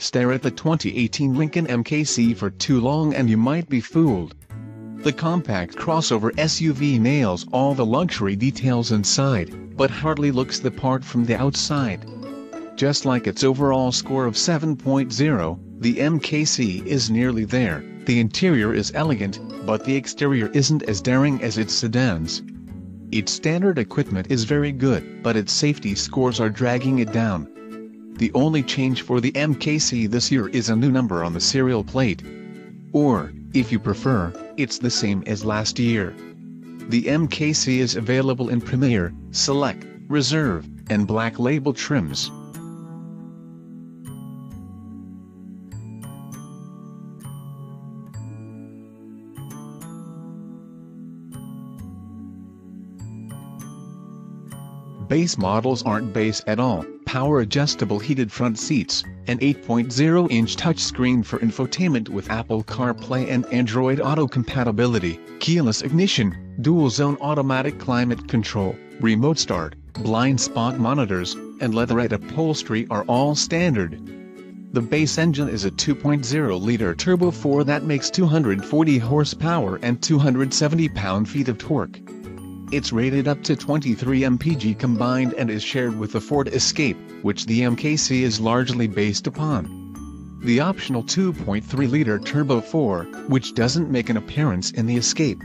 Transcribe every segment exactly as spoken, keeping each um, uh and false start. Stare at the twenty eighteen Lincoln M K C for too long and you might be fooled. The compact crossover S U V nails all the luxury details inside, but hardly looks the part from the outside. Just like its overall score of seven point zero, the M K C is nearly there. The interior is elegant, but the exterior isn't as daring as its sedans. Its standard equipment is very good, but its safety scores are dragging it down. The only change for the M K C this year is a new number on the serial plate. Or, if you prefer, it's the same as last year. The M K C is available in Premier, Select, Reserve, and Black Label trims. Base models aren't base at all. Power adjustable heated front seats, an eight point zero inch touchscreen for infotainment with Apple CarPlay and Android Auto compatibility, keyless ignition, dual zone automatic climate control, remote start, blind spot monitors, and leatherette upholstery are all standard. The base engine is a two point zero liter turbo four that makes two hundred forty horsepower and two hundred seventy pound-feet of torque. It's rated up to twenty-three M P G combined and is shared with the Ford Escape, which the M K C is largely based upon. The optional two point three liter turbo four, which doesn't make an appearance in the Escape.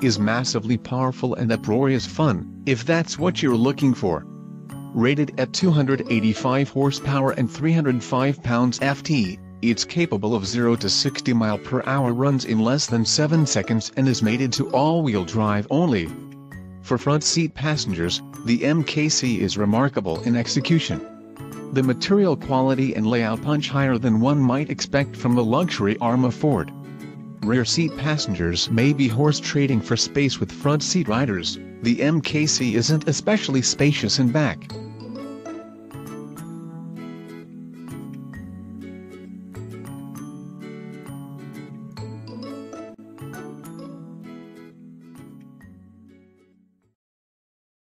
Is massively powerful and uproarious fun, if that's what you're looking for. Rated at two hundred eighty-five horsepower and three hundred five pounds-feet, it's capable of zero to sixty mile per hour runs in less than seven seconds and is mated to all-wheel drive only. For front seat passengers, the M K C is remarkable in execution. The material quality and layout punch higher than one might expect from the luxury arm of Ford. Rear seat passengers may be horse-trading for space with front seat riders. The M K C isn't especially spacious in back.